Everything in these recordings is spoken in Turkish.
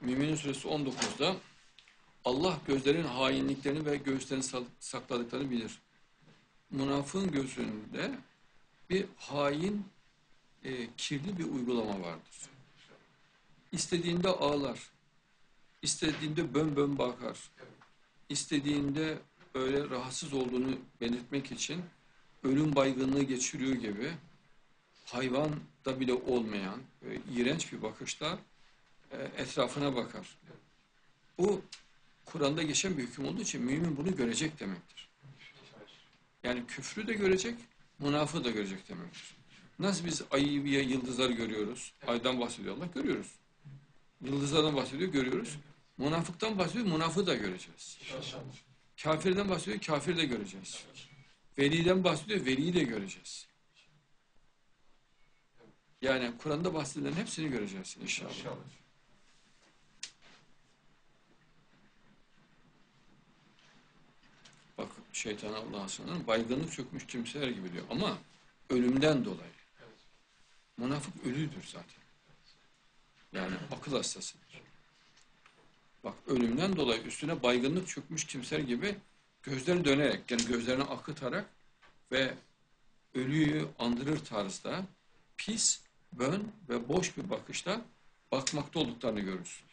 Müminin Suresi 19'da Allah gözlerin hainliklerini ve göğüslerini sakladıklarını bilir. Münafığın göğsünde bir hain, kirli bir uygulama vardır. İstediğinde ağlar, istediğinde bön bön bakar, istediğinde böyle rahatsız olduğunu belirtmek için ölüm baygınlığı geçiriyor gibi hayvan da bile olmayan iğrenç bir bakışla etrafına bakar. Bu Kur'an'da geçen bir hüküm olduğu için mümin bunu görecek demektir. Yani küfrü de görecek, münafığı da görecek demektir. Nasıl biz ayı ve yıldızlar görüyoruz? Aydan bahsediyor Allah, görüyoruz. Yıldızlardan bahsediyor, görüyoruz. Münafıktan bahsediyor, münafığı da göreceğiz. Kafirden bahsediyor, kafiri de göreceğiz. Veliden bahsediyor, veliyi de göreceğiz. Yani Kur'an'da bahsedilen hepsini göreceğiz inşallah. Bak, şeytan Allah'a sığınırım, baygınlık çökmüş kimseler gibi diyor ama ölümden dolayı. Münafık ölüdür zaten. Yani akıl hastasıdır. Bak, ölümden dolayı üstüne baygınlık çökmüş kimseler gibi gözleri dönerek, yani gözlerini akıtarak ve ölüyü andırır tarzda pis, bön ve boş bir bakışla bakmakta olduklarını görürsün.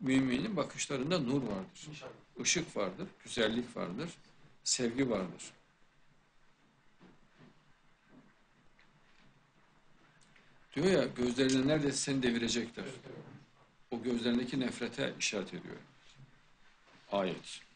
Müminin bakışlarında nur vardır, ışık vardır, güzellik vardır, sevgi vardır. Diyor ya, gözlerinde neredeyse seni devirecekler. O gözlerindeki nefrete işaret ediyor ayet.